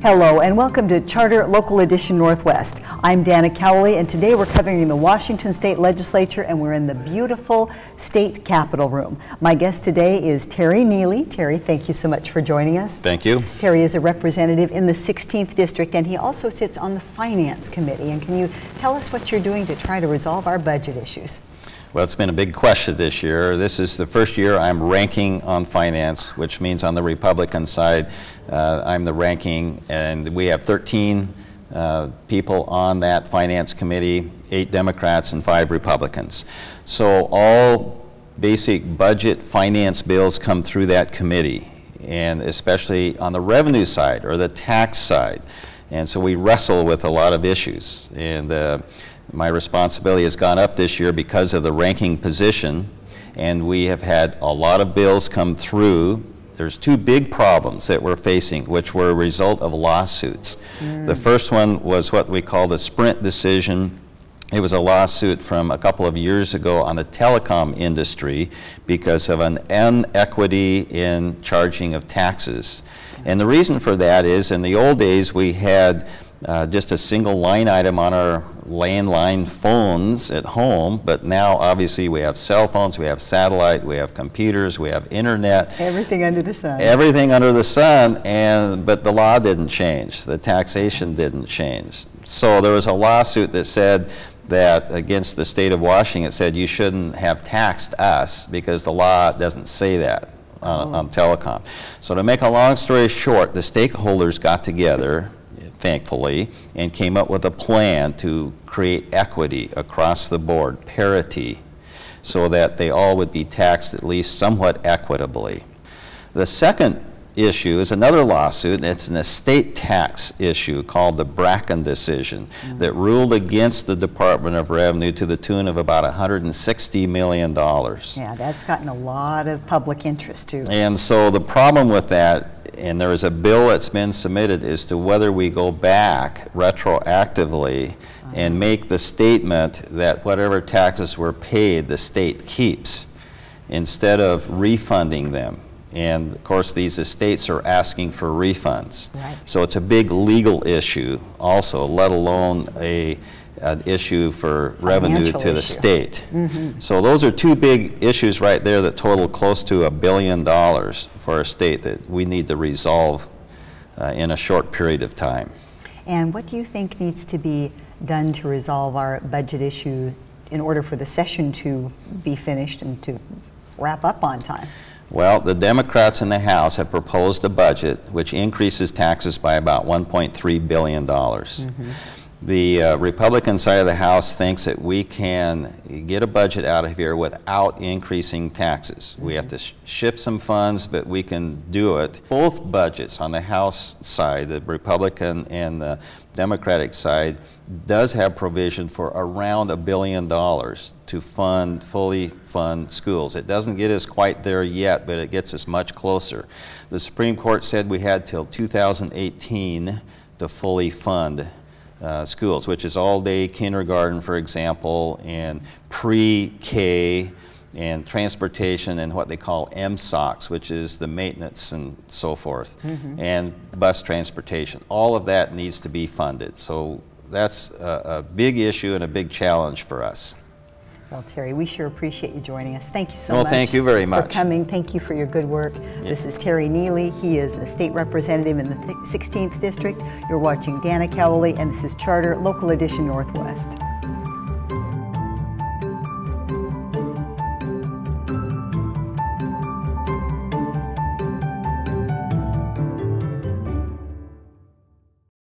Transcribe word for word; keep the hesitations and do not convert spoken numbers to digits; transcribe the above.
Hello and welcome to Charter Local Edition Northwest. I'm Dana Cowley and today we're covering the Washington State Legislature and we're in the beautiful State Capitol Room. My guest today is Terry Nealey. Terry, thank you so much for joining us. Thank you. Terry is a representative in the sixteenth District and he also sits on the Finance Committee. And can you tell us what you're doing to try to resolve our budget issues? Well, it's been a big question this year. This is the first year I'm ranking on finance, which means on the Republican side, uh, I'm the ranking, and we have thirteen uh, people on that Finance Committee, eight Democrats and five Republicans. So all basic budget finance bills come through that committee, and especially on the revenue side or the tax side. And so we wrestle with a lot of issues. And uh, my responsibility has gone up this year because of the ranking position, and we have had a lot of bills come through. There's two big problems that we're facing, which were a result of lawsuits. Mm. The first one was what we call the Sprint decision. It was a lawsuit from a couple of years ago on the telecom industry because of an inequity in charging of taxes. And the reason for that is, in the old days, we had Uh, just a single line item on our landline phones at home, but now obviously we have cell phones, we have satellite, we have computers, we have internet. Everything under the sun. Everything under the sun, and but the law didn't change, the taxation didn't change. So there was a lawsuit that said that against the state of Washington, it said you shouldn't have taxed us because the law doesn't say that on, oh. on telecom. So to make a long story short, the stakeholders got together, thankfully, and came up with a plan to create equity across the board, parity, so that they all would be taxed at least somewhat equitably. The second issue is another lawsuit, and it's an estate tax issue called the Bracken decision mm-hmm. that ruled against the Department of Revenue to the tune of about one hundred sixty million dollars. Yeah, that's gotten a lot of public interest too. And so the problem with that, and there is a bill that's been submitted as to whether we go back retroactively and make the statement that whatever taxes were paid, the state keeps, instead of refunding them. And of course, these estates are asking for refunds. Right. So it's a big legal issue also, let alone a an issue for revenue to the state. Mm-hmm. So those are two big issues right there that total close to a billion dollars for a state that we need to resolve uh, in a short period of time. And what do you think needs to be done to resolve our budget issue in order for the session to be finished and to wrap up on time? Well, the Democrats in the House have proposed a budget which increases taxes by about one point three billion dollars. Mm-hmm. The uh, Republican side of the House thinks that we can get a budget out of here without increasing taxes. Mm-hmm. We have to sh shift some funds, but we can do it. Both budgets on the House side, the Republican and the Democratic side, does have provision for around a billion dollars to fund, fully fund schools. It doesn't get us quite there yet, but it gets us much closer. The Supreme Court said we had till two thousand eighteen to fully fund Uh, schools, which is all-day kindergarten, for example, and pre-K, and transportation, and what they call M S O Cs, which is the maintenance and so forth, mm-hmm. and bus transportation. All of that needs to be funded. So that's a, a big issue and a big challenge for us. Well, Terry, we sure appreciate you joining us. Thank you so well, much. Well, thank you very much for coming. Thank you for your good work. Yeah. This is Terry Nealey. He is a state representative in the sixteenth District. You're watching Dana Cowley, and this is Charter Local Edition Northwest.